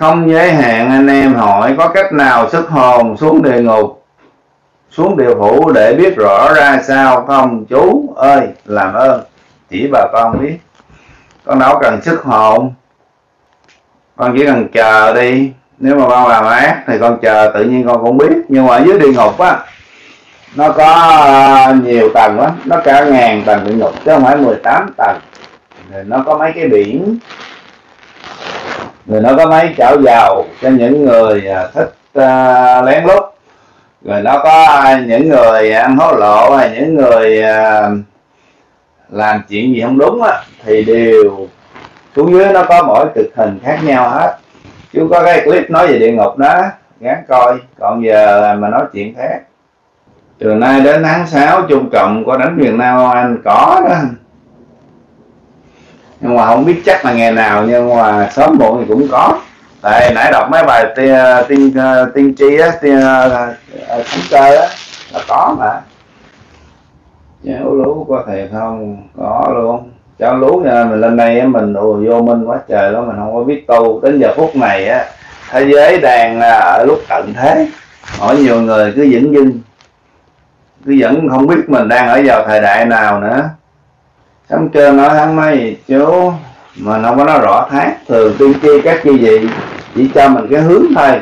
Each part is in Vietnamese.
không giới hạn. Anh em hỏi có cách nào xuất hồn xuống địa ngục, xuống địa phủ để biết rõ ra sao không? Chú ơi, làm ơn chỉ bà con biết. Con đâu cần xuất hồn, con chỉ cần chờ đi. Nếu mà con làm ác thì con chờ, tự nhiên con cũng biết. Nhưng mà dưới địa ngục á, nó có nhiều tầng lắm, nó cả ngàn tầng địa ngục chứ không phải 18 tầng. Rồi nó có mấy cái biển, rồi nó có mấy chảo dầu cho những người thích lén lút, rồi nó có những người ăn hối lộ, hay những người làm chuyện gì không đúng á, thì đều xuống dưới nó có mỗi cực hình khác nhau hết. Chú có cái clip nói về địa ngục đó, gán coi. Còn giờ mà nói chuyện khác. Từ nay đến tháng 6 Trung Cộng có đánh Việt Nam không anh? Có đó, nhưng mà không biết chắc là ngày nào, nhưng mà sớm muộn thì cũng có. Tại nãy đọc mấy bài tiên tri á, thống kê á, là có mà. Cháu Lú có thiệt không? Có luôn. Cháu Lú mình lên đây mình vô minh quá trời đó, mình không có biết tu. Đến giờ phút này á, thế giới đang ở lúc tận thế. Hỏi nhiều người cứ dẫn dưng, cứ vẫn không biết mình đang ở vào thời đại nào nữa. Sắm trên nói tháng mấy chú, mà không có nói rõ tháng. Thường tiên tri các chi vị chỉ cho mình cái hướng thôi,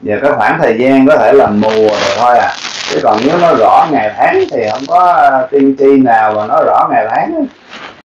và cái khoảng thời gian có thể là mùa rồi thôi à. Chứ còn nếu nó rõ ngày tháng thì không có tiên tri nào mà nó rõ ngày tháng.